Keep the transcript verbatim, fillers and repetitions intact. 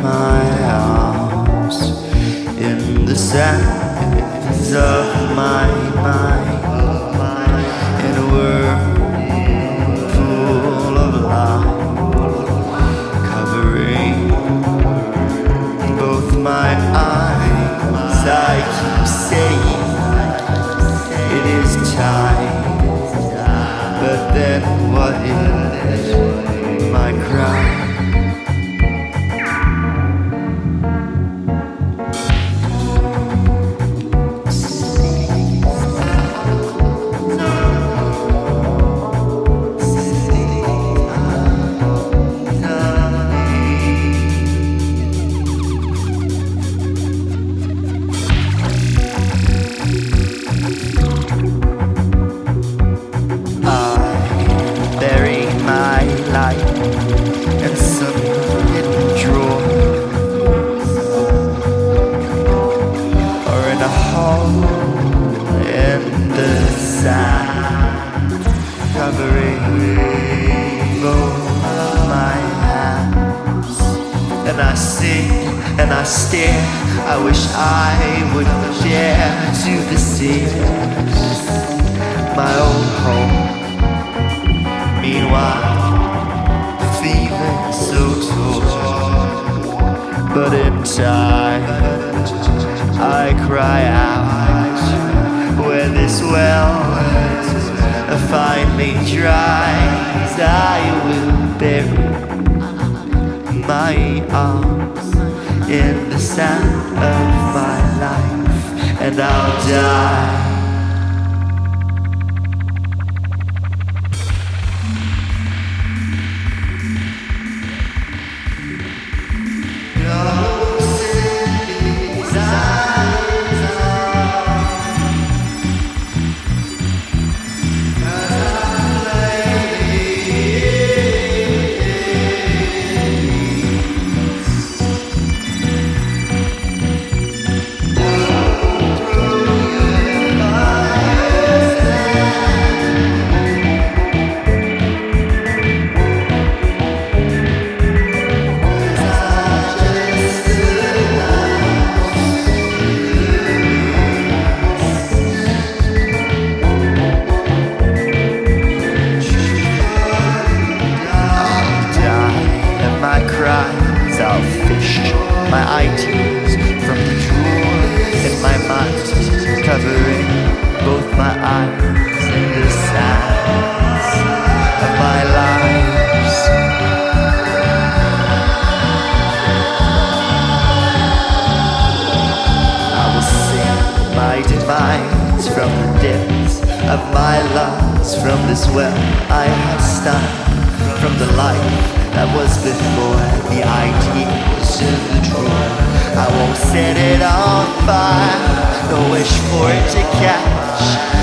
My arms in the sands of my mind, in a world full of love, covering both my eyes. I keep saying it is time, but then what is my cry? And some hidden drawer, or in a hole in the sand, covering both my hands. And I sing and I stare. I wish I would dare to the seas, my own home. Meanwhile, so torn, but in time I cry out where this well finally dries. I will bury my arms in the sand of my life, and I'll die. My eyes from the drawer in my mind, covering both my eyes in the sands of my lives. I will sing my demise from the depths of my lungs. From this well I have stung, from the life that was before, the ideas of the drawer. I won't set it on fire, the wish for it to catch